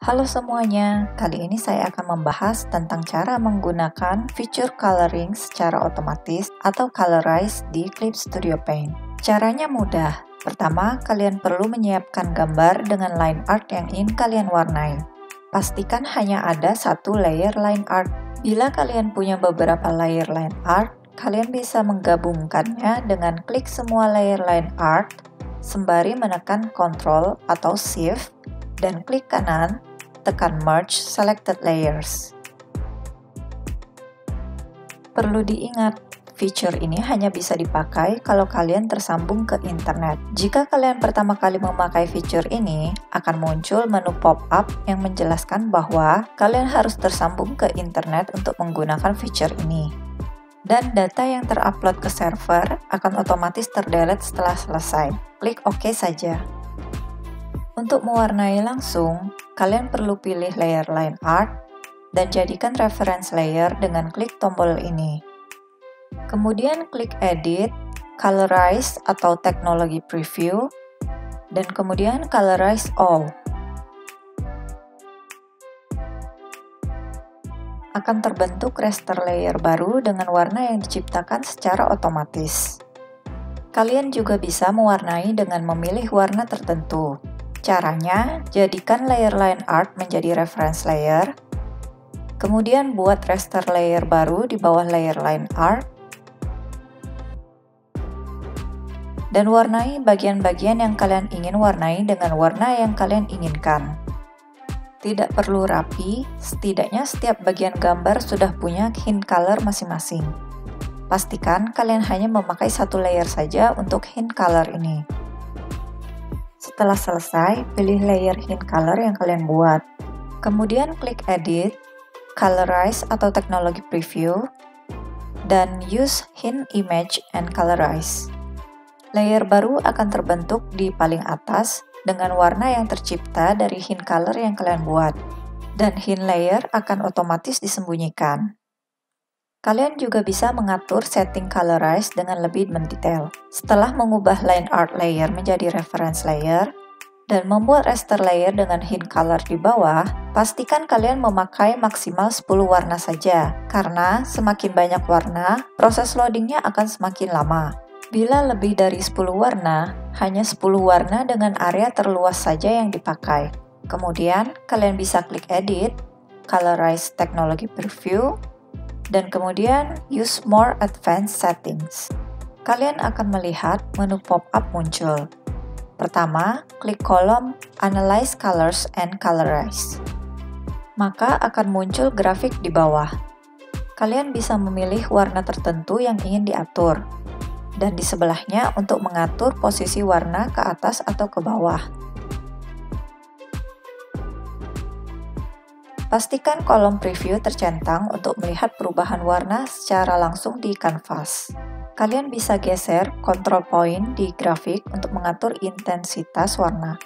Halo semuanya, kali ini saya akan membahas tentang cara menggunakan feature coloring secara otomatis atau colorize di Clip Studio Paint. Caranya mudah. Pertama, kalian perlu menyiapkan gambar dengan line art yang ingin kalian warnai. Pastikan hanya ada satu layer line art. Bila kalian punya beberapa layer line art, kalian bisa menggabungkannya dengan klik semua layer line art, sembari menekan Ctrl atau Shift, dan klik kanan, tekan Merge Selected Layers. Perlu diingat, feature ini hanya bisa dipakai kalau kalian tersambung ke internet. Jika kalian pertama kali memakai feature ini, akan muncul menu pop-up yang menjelaskan bahwa kalian harus tersambung ke internet untuk menggunakan feature ini. Dan data yang terupload ke server akan otomatis terdelete setelah selesai. Klik OK saja. Untuk mewarnai langsung, kalian perlu pilih layer line art dan jadikan reference layer dengan klik tombol ini. Kemudian klik Edit, Colorize atau Teknologi Preview, dan kemudian Colorize All. Akan terbentuk raster layer baru dengan warna yang diciptakan secara otomatis. Kalian juga bisa mewarnai dengan memilih warna tertentu. Caranya, jadikan layer line art menjadi reference layer, kemudian buat raster layer baru di bawah layer line art, dan warnai bagian-bagian yang kalian ingin warnai dengan warna yang kalian inginkan. Tidak perlu rapi, setidaknya setiap bagian gambar sudah punya hint color masing-masing. Pastikan kalian hanya memakai satu layer saja untuk hint color ini. Setelah selesai, pilih layer hint color yang kalian buat. Kemudian klik Edit, Colorize atau Teknologi Preview, dan Use Hint Image and Colorize. Layer baru akan terbentuk di paling atas dengan warna yang tercipta dari hint color yang kalian buat, dan hint layer akan otomatis disembunyikan. Kalian juga bisa mengatur setting colorize dengan lebih mendetail. Setelah mengubah line art layer menjadi reference layer, dan membuat raster layer dengan hint color di bawah, pastikan kalian memakai maksimal 10 warna saja, karena semakin banyak warna, proses loadingnya akan semakin lama. Bila lebih dari 10 warna, hanya 10 warna dengan area terluas saja yang dipakai. Kemudian, kalian bisa klik Edit, Colorize Teknologi Preview, dan kemudian Use More Advanced Settings. Kalian akan melihat menu pop-up muncul. Pertama, klik kolom Analyze Colors and Colorize. Maka akan muncul grafik di bawah. Kalian bisa memilih warna tertentu yang ingin diatur, dan di sebelahnya untuk mengatur posisi warna ke atas atau ke bawah. Pastikan kolom preview tercentang untuk melihat perubahan warna secara langsung di kanvas. Kalian bisa geser Control Point di grafik untuk mengatur intensitas warna.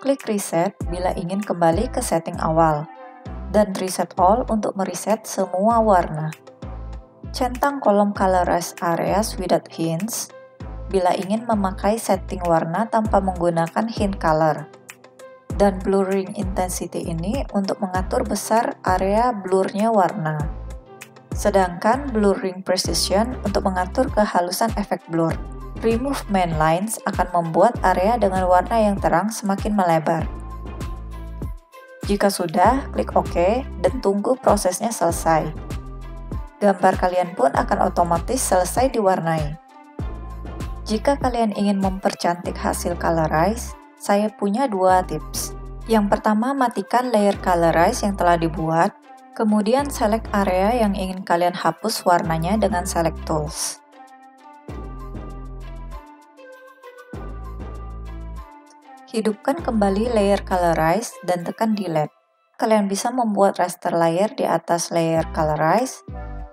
Klik Reset bila ingin kembali ke setting awal, dan Reset All untuk mereset semua warna. Centang kolom Colorize Areas Without Hints bila ingin memakai setting warna tanpa menggunakan hint color, dan Blurring Intensity ini untuk mengatur besar area blurnya warna. Sedangkan Blurring Precision untuk mengatur kehalusan efek blur. Remove main lines akan membuat area dengan warna yang terang semakin melebar. Jika sudah, klik OK dan tunggu prosesnya selesai. Gambar kalian pun akan otomatis selesai diwarnai. Jika kalian ingin mempercantik hasil colorize, saya punya dua tips. Yang pertama, matikan layer colorize yang telah dibuat, kemudian select area yang ingin kalian hapus warnanya dengan select tools. Hidupkan kembali layer colorize dan tekan delete. Kalian bisa membuat raster layer di atas layer colorize,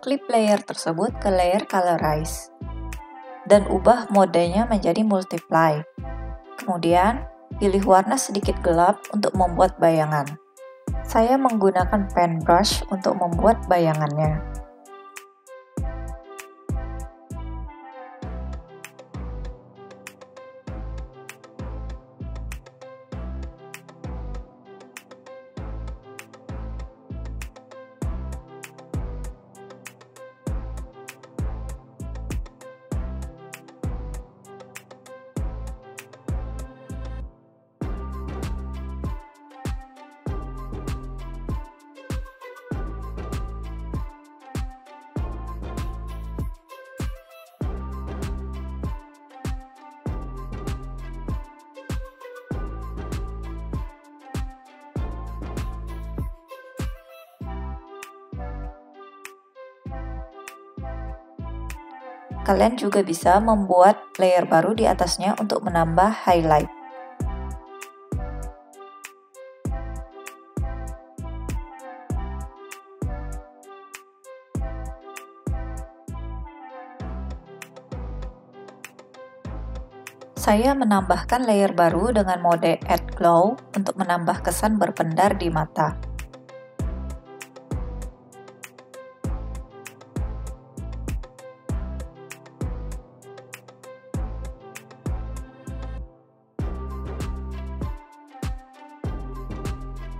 klip layer tersebut ke layer colorize, dan ubah modenya menjadi multiply. Kemudian, pilih warna sedikit gelap untuk membuat bayangan. Saya menggunakan paintbrush untuk membuat bayangannya. kalian juga bisa membuat layer baru di atasnya untuk menambah highlight. Saya menambahkan layer baru dengan mode Add Glow untuk menambah kesan berpendar di mata.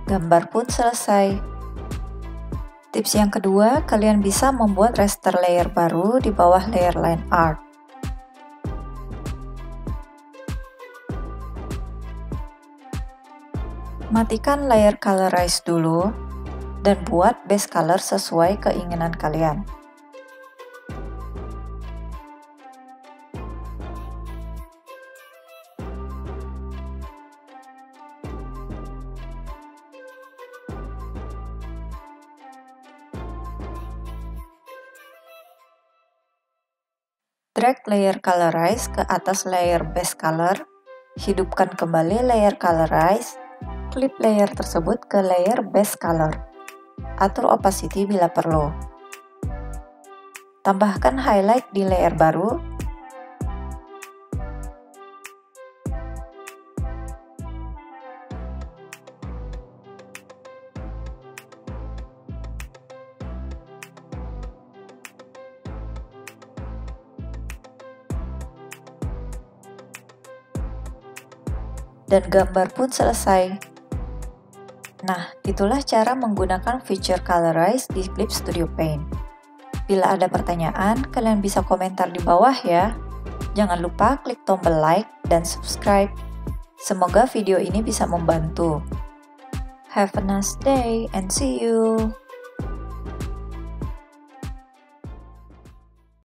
Gambar pun selesai. Tips yang kedua, kalian bisa membuat raster layer baru di bawah layer line art. Matikan layer colorize dulu dan buat base color sesuai keinginan kalian. Drag layer colorize ke atas layer base color, hidupkan kembali layer colorize, klip layer tersebut ke layer base color. Atur opacity bila perlu. Tambahkan highlight di layer baru. Dan gambar pun selesai. Nah, itulah cara menggunakan feature Colorize di Clip Studio Paint. Bila ada pertanyaan, kalian bisa komentar di bawah ya. Jangan lupa klik tombol like dan subscribe. Semoga video ini bisa membantu. Have a nice day and see you!